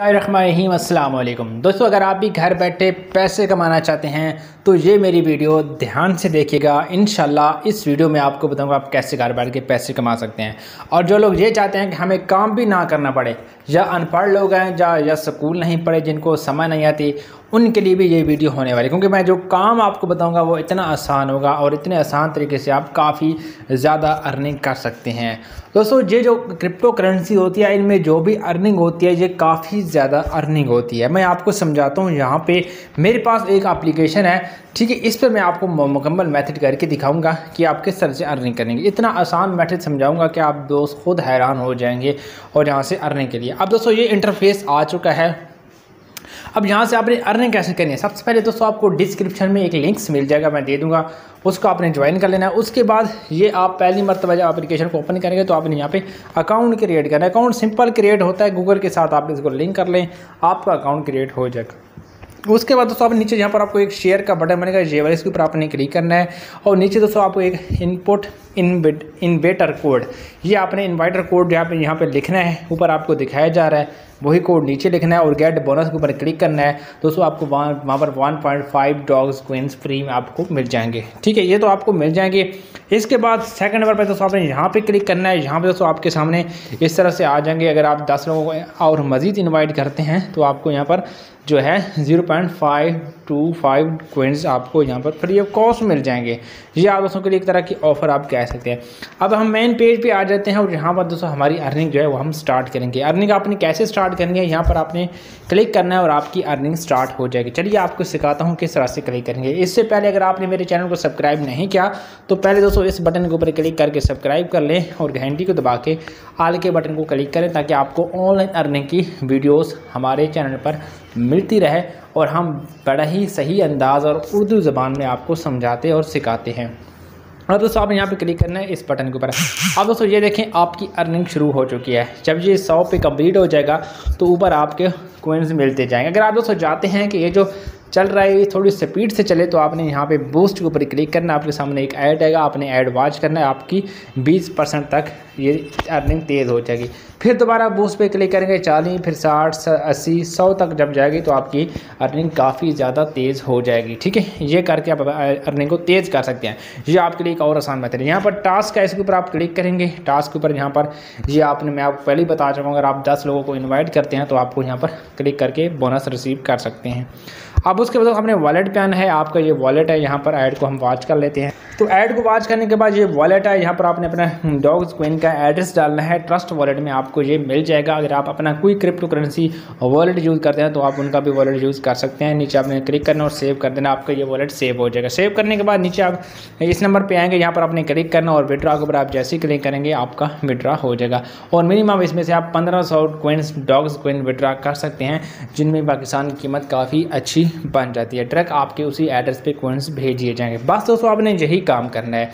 बिस्मिल्लाहिर्रहमानिर्रहीम, अस्सलाम वालेकुम दोस्तों। अगर आप भी घर बैठे पैसे कमाना चाहते हैं तो ये मेरी वीडियो ध्यान से देखिएगा। इंशाल्लाह इस वीडियो में आपको बताऊंगा आप कैसे घर बैठ के पैसे कमा सकते हैं। और जो लोग ये चाहते हैं कि हमें काम भी ना करना पड़े, या अनपढ़ लोग हैं या स्कूल नहीं पढ़े, जिनको समझ नहीं आती, उनके लिए भी ये वीडियो होने वाली, क्योंकि मैं जो काम आपको बताऊंगा वो इतना आसान होगा और इतने आसान तरीके से आप काफ़ी ज़्यादा अर्निंग कर सकते हैं। दोस्तों ये जो क्रिप्टो करेंसी होती है, इनमें जो भी अर्निंग होती है ये काफ़ी ज़्यादा अर्निंग होती है। मैं आपको समझाता हूँ। यहाँ पे मेरे पास एक एप्लीकेशन है, ठीक है, इस पर मैं आपको मुकम्मल मेथड करके दिखाऊंगा कि आप किस तरह से अर्निंग करेंगे। इतना आसान मेथड समझाऊंगा कि आप दोस्त खुद हैरान हो जाएंगे और यहाँ से अर्निंग के लिए। अब दोस्तों ये इंटरफेस आ चुका है। अब यहाँ से आपने अर्निंग कैसे करनी है, सबसे पहले दोस्तों आपको डिस्क्रिप्शन में एक लिंक्स मिल जाएगा, मैं दे दूँगा, उसको आपने ज्वाइन कर लेना है। उसके बाद ये आप पहली मरतबा जब एप्लीकेशन को ओपन करेंगे तो आपने यहाँ पे अकाउंट क्रिएट करना है। अकाउंट सिंपल क्रिएट होता है, गूगल के साथ आप इसको लिंक कर लें, आपका अकाउंट क्रिएट हो जाएगा। उसके बाद दोस्तों आप नीचे यहाँ पर आपको एक शेयर का बटन बनेगा, ये वाले, इसके ऊपर आपने क्लिक करना है। और नीचे दोस्तों आपको एक इनपुट इन्वेटर कोड, ये आपने इन्वाइटर कोड यहाँ पे लिखना है, ऊपर आपको दिखाया जा रहा है, वही कोड नीचे लिखना है। और गेट बोनस के ऊपर क्लिक करना है। दोस्तों आपको वहाँ पर 1.5 डॉग्स क्विंस फ्री में आपको मिल जाएंगे, ठीक है, ये तो आपको मिल जाएंगे। इसके बाद सेकंड नंबर पर दोस्तों आपने यहाँ पे क्लिक करना है। यहाँ पे दोस्तों आपके सामने इस तरह से आ जाएंगे। अगर आप 10 लोगों को और मज़ीद इन्वाइट करते हैं तो आपको यहाँ पर जो है 0.525 क्विंस आपको यहाँ पर फ्री ऑफ कॉस्ट मिल जाएंगे। ये आप दोस्तों के लिए एक तरह की ऑफ़र आप कह सकते हैं। अब हम मेन पेज पे आ जाते हैं और यहाँ पर दोस्तों हमारी अर्निंग जो है वो हम स्टार्ट करेंगे। अर्निंग आपने कैसे स्टार्ट करनी है, यहाँ पर आपने क्लिक करना है और आपकी अर्निंग स्टार्ट हो जाएगी। चलिए आपको सिखाता हूँ किस तरह से क्लिक करेंगे। इससे पहले अगर आपने मेरे चैनल को सब्सक्राइब नहीं किया तो पहले दोस्तों इस बटन के ऊपर क्लिक करके सब्सक्राइब कर लें और घंटी को दबा के आल के बटन को क्लिक करें, ताकि आपको ऑनलाइन अर्निंग की वीडियोज़ हमारे चैनल पर मिलती रहे और हम बड़ा ही सही अंदाज़ और उर्दू ज़बान में आपको समझाते और सिखाते हैं। और दोस्तों आपने यहाँ पे क्लिक करना है इस बटन के ऊपर। अब दोस्तों ये देखें आपकी अर्निंग शुरू हो चुकी है। जब ये 100 पे कंप्लीट हो जाएगा तो ऊपर आपके कॉइंस मिलते जाएंगे। अगर आप दोस्तों चाहते हैं कि ये जो चल रहा है ये थोड़ी स्पीड से चले तो आपने यहाँ पे बूस्ट के ऊपर क्लिक करना है। आपके सामने एक ऐड आएगा, आपने ऐड वॉच करना है, आपकी 20% तक ये अर्निंग तेज़ हो जाएगी। फिर दोबारा बूस्ट पे क्लिक करेंगे, 40, फिर 60, 80, 100 तक जब जाएगी तो आपकी अर्निंग काफ़ी ज़्यादा तेज़ हो जाएगी, ठीक है। ये करके आप अर्निंग को तेज़ कर सकते हैं। ये आपके लिए एक और आसान मेथड है। यहाँ पर टास्क है, इसके ऊपर आप क्लिक करेंगे। टास्क के ऊपर यहाँ पर ये आपने, मैं आपको पहले ही बता चुका हूँ, अगर आप 10 लोगों को इन्वाइट करते हैं तो आपको यहाँ पर क्लिक करके बोनस रिसीव कर सकते हैं। अब उसके बाद हमने वॉलेट पे आना है। आपका ये वॉलेट है, यहाँ पर ऐड को हम वॉच कर लेते हैं। तो ऐड को वॉच करने के बाद ये वॉलेट है, यहाँ पर आपने अपना डॉग्स क्वीन का एड्रेस डालना है। ट्रस्ट वॉलेट में आपको ये मिल जाएगा। अगर आप अपना कोई क्रिप्टो करेंसी वॉलेट यूज़ करते हैं तो आप उनका भी वॉलेट यूज़ कर सकते हैं। नीचे आपने क्लिक करना और सेव कर देना, आपका ये वॉलेट सेव हो जाएगा। सेव करने के बाद नीचे आप इस नंबर पर आएँगे, यहाँ पर आपने क्लिक करना और विड्रा के ऊपर आप जैसे ही क्लिक करेंगे आपका विड्रा हो जाएगा। और मिनिमम इसमें से आप 1500 क्विंस डॉग्स क्विन विड्रा कर सकते हैं, जिनमें पाकिस्तान की कीमत काफ़ी अच्छी बन जाती है। ट्रक आपके उसी एड्रेस पे कॉइंस भेज दिए जाएंगे। बस दोस्तों आपने यही काम करना है।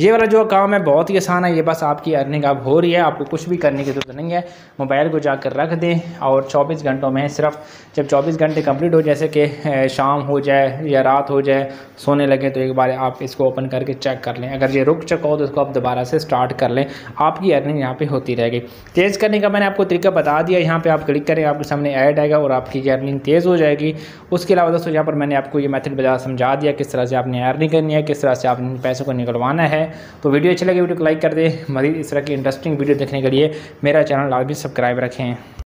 ये वाला जो काम है बहुत ही आसान है। ये बस आपकी अर्निंग अब हो रही है, आपको कुछ भी करने की ज़रूरत नहीं है। मोबाइल को जाकर रख दें और 24 घंटों में सिर्फ, जब 24 घंटे कंप्लीट हो, जैसे कि शाम हो जाए या रात हो जाए, सोने लगे तो एक बार आप इसको ओपन करके चेक कर लें। अगर ये रुक चुका हो तो इसको आप दोबारा से स्टार्ट कर लें, आपकी अर्निंग यहाँ पर होती रहेगी। तेज़ करने का मैंने आपको तरीका बता दिया। यहाँ पर आप क्लिक करें, आपके सामने ऐड आएगा और आपकी अर्निंग तेज़ हो जाएगी। उसके अलावा दोस्तों यहाँ पर मैंने आपको ये मेथड बता समझा दिया, किस तरह से आपने अर्निंग करनी है, किस तरह से आपने पैसों को निकलवाना है। तो वीडियो अच्छी लगी, वीडियो को लाइक कर दें। मज़ीद इस तरह की इंटरेस्टिंग वीडियो देखने के लिए मेरा चैनल लाजमी सब्सक्राइब रखें।